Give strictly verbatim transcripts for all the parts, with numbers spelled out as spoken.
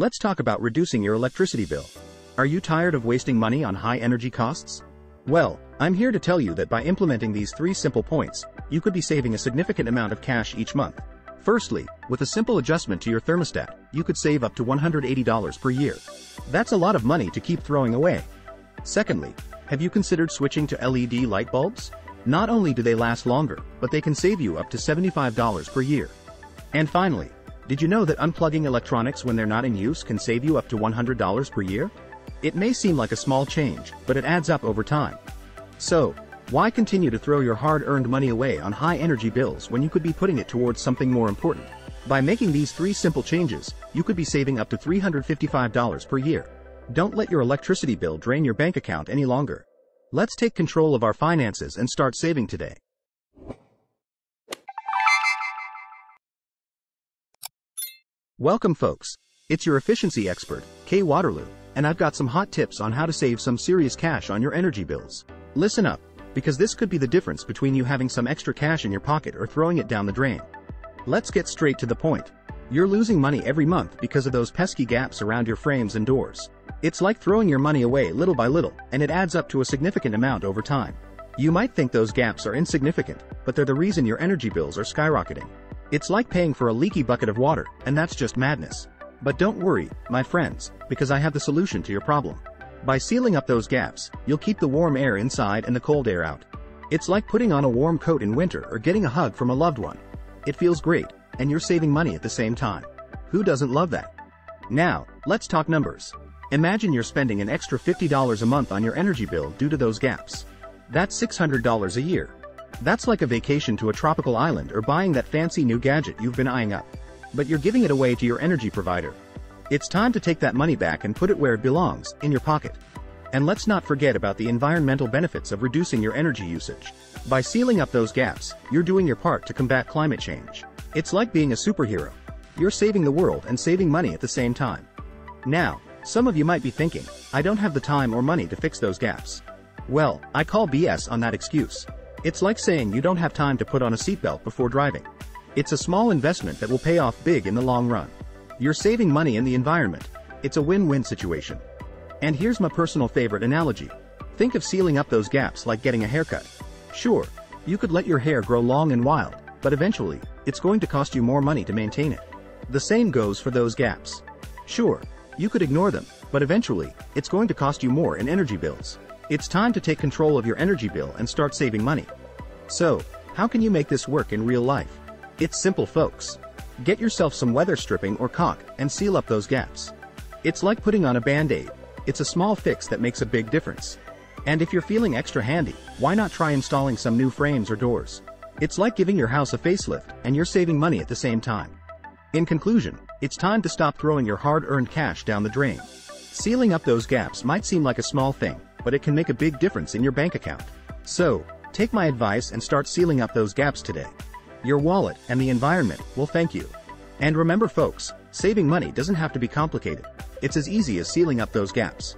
Let's talk about reducing your electricity bill. Are you tired of wasting money on high energy costs? Well, I'm here to tell you that by implementing these three simple points, you could be saving a significant amount of cash each month. Firstly, with a simple adjustment to your thermostat, you could save up to one hundred eighty dollars per year. That's a lot of money to keep throwing away. Secondly, have you considered switching to L E D light bulbs? Not only do they last longer, but they can save you up to seventy-five dollars per year. And finally, did you know that unplugging electronics when they're not in use can save you up to one hundred dollars per year? It may seem like a small change, but it adds up over time. So, why continue to throw your hard-earned money away on high-energy bills when you could be putting it towards something more important? By making these three simple changes, you could be saving up to three hundred fifty-five dollars per year. Don't let your electricity bill drain your bank account any longer. Let's take control of our finances and start saving today. Welcome, folks. It's your efficiency expert, K. Waterloo, and I've got some hot tips on how to save some serious cash on your energy bills. Listen up, because this could be the difference between you having some extra cash in your pocket or throwing it down the drain. Let's get straight to the point. You're losing money every month because of those pesky gaps around your frames and doors. It's like throwing your money away little by little, and it adds up to a significant amount over time. You might think those gaps are insignificant, but they're the reason your energy bills are skyrocketing. It's like paying for a leaky bucket of water, and that's just madness. But don't worry, my friends, because I have the solution to your problem. By sealing up those gaps, you'll keep the warm air inside and the cold air out. It's like putting on a warm coat in winter or getting a hug from a loved one. It feels great, and you're saving money at the same time. Who doesn't love that? Now, let's talk numbers. Imagine you're spending an extra fifty dollars a month on your energy bill due to those gaps. That's six hundred dollars a year. That's like a vacation to a tropical island or buying that fancy new gadget you've been eyeing up. But you're giving it away to your energy provider. It's time to take that money back and put it where it belongs, in your pocket. And let's not forget about the environmental benefits of reducing your energy usage. By sealing up those gaps, you're doing your part to combat climate change. It's like being a superhero. You're saving the world and saving money at the same time. Now, some of you might be thinking, I don't have the time or money to fix those gaps. Well, I call B S on that excuse. It's like saying you don't have time to put on a seatbelt before driving. It's a small investment that will pay off big in the long run. You're saving money and the environment. It's a win-win situation. And here's my personal favorite analogy. Think of sealing up those gaps like getting a haircut. Sure, you could let your hair grow long and wild, but eventually, it's going to cost you more money to maintain it. The same goes for those gaps. Sure, you could ignore them, but eventually, it's going to cost you more in energy bills. It's time to take control of your energy bill and start saving money. So, how can you make this work in real life? It's simple, folks. Get yourself some weather stripping or caulk and seal up those gaps. It's like putting on a band-aid. It's a small fix that makes a big difference. And if you're feeling extra handy, why not try installing some new frames or doors? It's like giving your house a facelift, and you're saving money at the same time. In conclusion, it's time to stop throwing your hard-earned cash down the drain. Sealing up those gaps might seem like a small thing, but it can make a big difference in your bank account. So, take my advice and start sealing up those gaps today. Your wallet and the environment will thank you. And remember, folks, saving money doesn't have to be complicated. It's as easy as sealing up those gaps.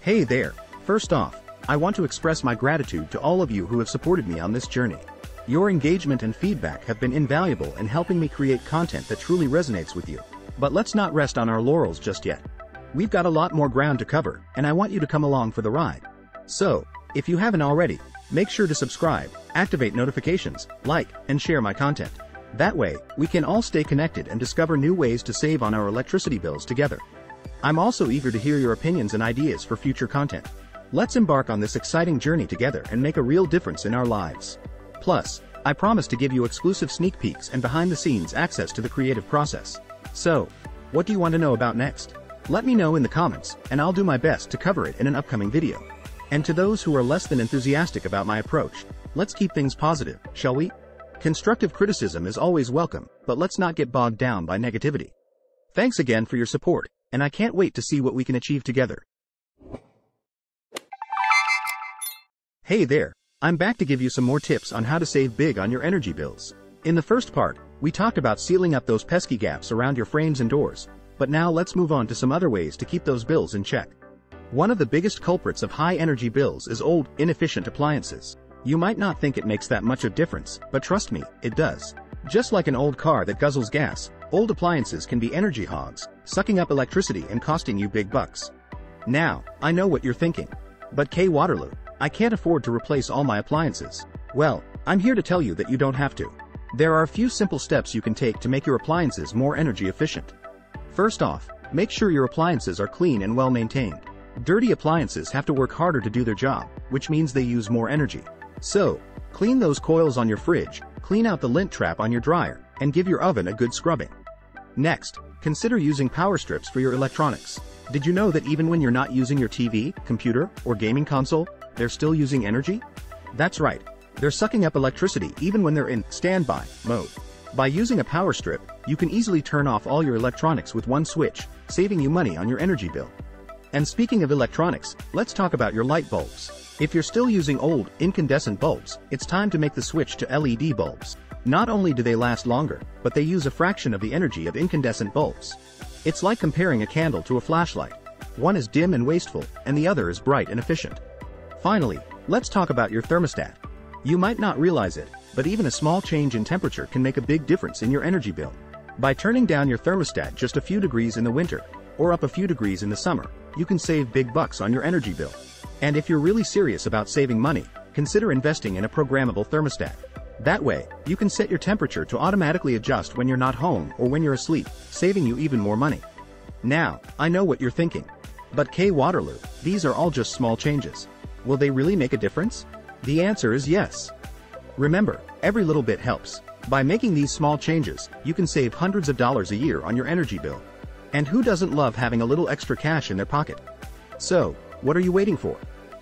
Hey there! First off, I want to express my gratitude to all of you who have supported me on this journey. Your engagement and feedback have been invaluable in helping me create content that truly resonates with you. But let's not rest on our laurels just yet. We've got a lot more ground to cover, and I want you to come along for the ride. So, if you haven't already, make sure to subscribe, activate notifications, like, and share my content. That way, we can all stay connected and discover new ways to save on our electricity bills together. I'm also eager to hear your opinions and ideas for future content. Let's embark on this exciting journey together and make a real difference in our lives. Plus, I promise to give you exclusive sneak peeks and behind-the-scenes access to the creative process. So, what do you want to know about next? Let me know in the comments, and I'll do my best to cover it in an upcoming video. And to those who are less than enthusiastic about my approach, let's keep things positive, shall we? Constructive criticism is always welcome, but let's not get bogged down by negativity. Thanks again for your support, and I can't wait to see what we can achieve together. Hey there, I'm back to give you some more tips on how to save big on your energy bills. In the first part, we talked about sealing up those pesky gaps around your frames and doors, but now let's move on to some other ways to keep those bills in check. One of the biggest culprits of high energy bills is old, inefficient appliances. You might not think it makes that much of a difference, but trust me, it does. Just like an old car that guzzles gas, old appliances can be energy hogs, sucking up electricity and costing you big bucks. Now, I know what you're thinking. But K. Waterloo, I can't afford to replace all my appliances. Well, I'm here to tell you that you don't have to. There are a few simple steps you can take to make your appliances more energy efficient. First off, make sure your appliances are clean and well maintained. Dirty appliances have to work harder to do their job, which means they use more energy. So, clean those coils on your fridge, clean out the lint trap on your dryer, and give your oven a good scrubbing. Next, consider using power strips for your electronics. Did you know that even when you're not using your T V, computer, or gaming console, they're still using energy? That's right, they're sucking up electricity even when they're in standby mode. By using a power strip, you can easily turn off all your electronics with one switch, saving you money on your energy bill. And speaking of electronics, let's talk about your light bulbs. If you're still using old, incandescent bulbs, it's time to make the switch to L E D bulbs. Not only do they last longer, but they use a fraction of the energy of incandescent bulbs. It's like comparing a candle to a flashlight. One is dim and wasteful, and the other is bright and efficient. Finally, let's talk about your thermostat. You might not realize it, but even a small change in temperature can make a big difference in your energy bill. By turning down your thermostat just a few degrees in the winter, or up a few degrees in the summer, you can save big bucks on your energy bill. And if you're really serious about saving money, consider investing in a programmable thermostat. That way, you can set your temperature to automatically adjust when you're not home or when you're asleep, saving you even more money. Now, I know what you're thinking. But K. Waterloo, these are all just small changes. Will they really make a difference? The answer is yes. Remember, every little bit helps. By making these small changes, you can save hundreds of dollars a year on your energy bill. And who doesn't love having a little extra cash in their pocket? So, what are you waiting for?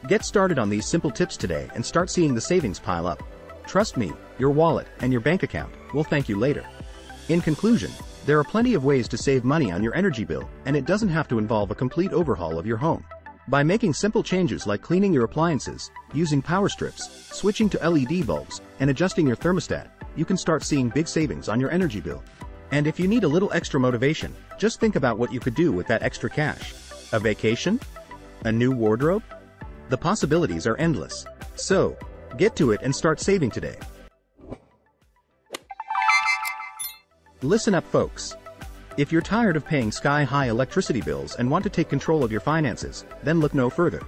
Get started on these simple tips today and start seeing the savings pile up. Trust me, your wallet and your bank account will thank you later. In conclusion, there are plenty of ways to save money on your energy bill, and it doesn't have to involve a complete overhaul of your home. By making simple changes like cleaning your appliances, using power strips, switching to L E D bulbs, and adjusting your thermostat, you can start seeing big savings on your energy bill. And if you need a little extra motivation, just think about what you could do with that extra cash. A vacation? A new wardrobe? The possibilities are endless. So, get to it and start saving today. Listen up, folks. If you're tired of paying sky-high electricity bills and want to take control of your finances, then look no further.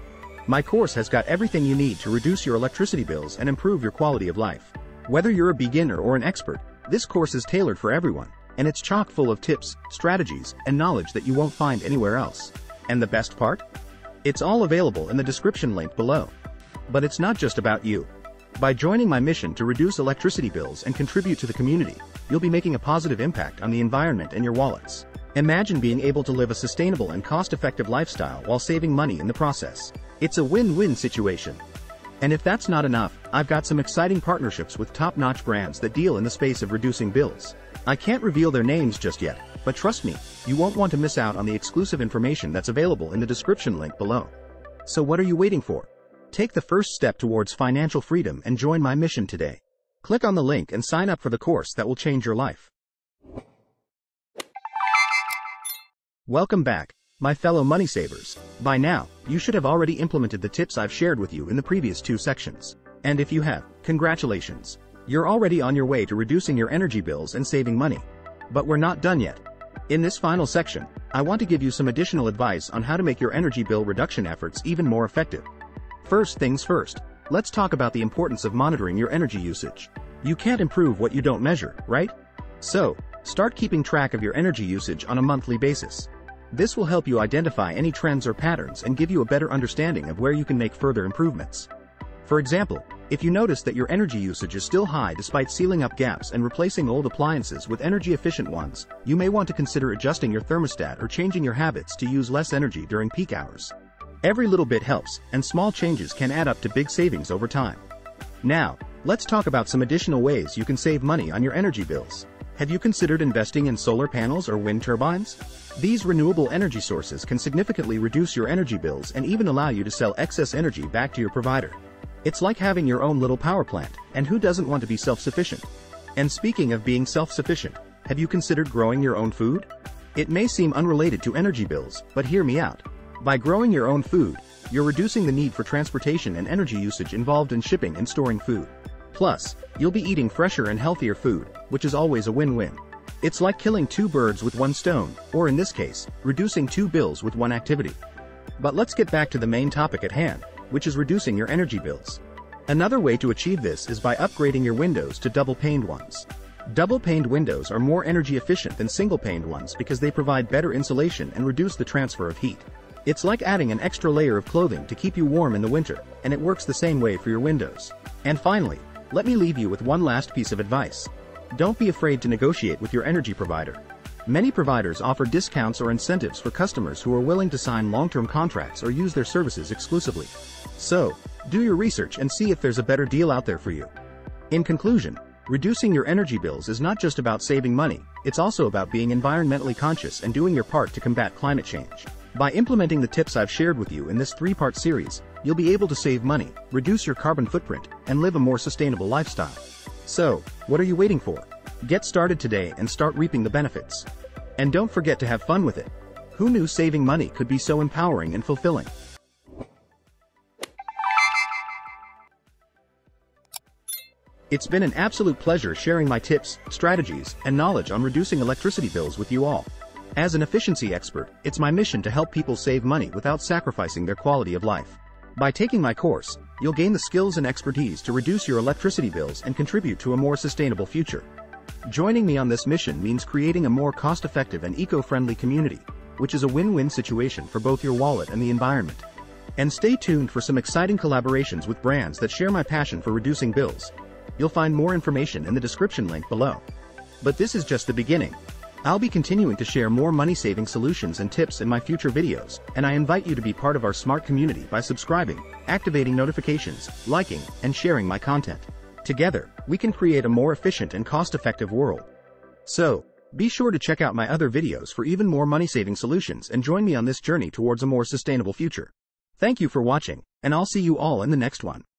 My course has got everything you need to reduce your electricity bills and improve your quality of life. Whether you're a beginner or an expert, this course is tailored for everyone. And it's chock full of tips, strategies, and knowledge that you won't find anywhere else. And the best part? It's all available in the description link below. But it's not just about you. By joining my mission to reduce electricity bills and contribute to the community, you'll be making a positive impact on the environment and your wallets. Imagine being able to live a sustainable and cost-effective lifestyle while saving money in the process. It's a win-win situation. And if that's not enough, I've got some exciting partnerships with top-notch brands that deal in the space of reducing bills. I can't reveal their names just yet, but trust me, you won't want to miss out on the exclusive information that's available in the description link below. So what are you waiting for? Take the first step towards financial freedom and join my mission today. Click on the link and sign up for the course that will change your life. Welcome back, my fellow money savers. By now, you should have already implemented the tips I've shared with you in the previous two sections. And if you have, congratulations. You're already on your way to reducing your energy bills and saving money. But we're not done yet. In this final section, I want to give you some additional advice on how to make your energy bill reduction efforts even more effective. First things first, let's talk about the importance of monitoring your energy usage. You can't improve what you don't measure, right? So, start keeping track of your energy usage on a monthly basis. This will help you identify any trends or patterns and give you a better understanding of where you can make further improvements. For example, if you notice that your energy usage is still high despite sealing up gaps and replacing old appliances with energy-efficient ones, you may want to consider adjusting your thermostat or changing your habits to use less energy during peak hours. Every little bit helps, and small changes can add up to big savings over time. Now, let's talk about some additional ways you can save money on your energy bills. Have you considered investing in solar panels or wind turbines? These renewable energy sources can significantly reduce your energy bills and even allow you to sell excess energy back to your provider. It's like having your own little power plant, and who doesn't want to be self-sufficient? And speaking of being self-sufficient, have you considered growing your own food? It may seem unrelated to energy bills, but hear me out. By growing your own food, you're reducing the need for transportation and energy usage involved in shipping and storing food. Plus, you'll be eating fresher and healthier food, which is always a win-win. It's like killing two birds with one stone, or in this case, reducing two bills with one activity. But let's get back to the main topic at hand, which is reducing your energy bills. Another way to achieve this is by upgrading your windows to double-paned ones. Double-paned windows are more energy efficient than single-paned ones because they provide better insulation and reduce the transfer of heat. It's like adding an extra layer of clothing to keep you warm in the winter, and it works the same way for your windows. And finally, let me leave you with one last piece of advice. Don't be afraid to negotiate with your energy provider. Many providers offer discounts or incentives for customers who are willing to sign long-term contracts or use their services exclusively. So, do your research and see if there's a better deal out there for you. In conclusion, reducing your energy bills is not just about saving money, it's also about being environmentally conscious and doing your part to combat climate change. By implementing the tips I've shared with you in this three-part series, you'll be able to save money, reduce your carbon footprint, and live a more sustainable lifestyle. So, what are you waiting for? Get started today and start reaping the benefits. And don't forget to have fun with it. Who knew saving money could be so empowering and fulfilling? It's been an absolute pleasure sharing my tips, strategies, and knowledge on reducing electricity bills with you all. As an efficiency expert, it's my mission to help people save money without sacrificing their quality of life. By taking my course, you'll gain the skills and expertise to reduce your electricity bills and contribute to a more sustainable future. Joining me on this mission means creating a more cost-effective and eco-friendly community, which is a win-win situation for both your wallet and the environment. And stay tuned for some exciting collaborations with brands that share my passion for reducing bills. You'll find more information in the description link below. But this is just the beginning. I'll be continuing to share more money-saving solutions and tips in my future videos, and I invite you to be part of our smart community by subscribing, activating notifications, liking, and sharing my content. Together, we can create a more efficient and cost-effective world. So, be sure to check out my other videos for even more money-saving solutions and join me on this journey towards a more sustainable future. Thank you for watching, and I'll see you all in the next one.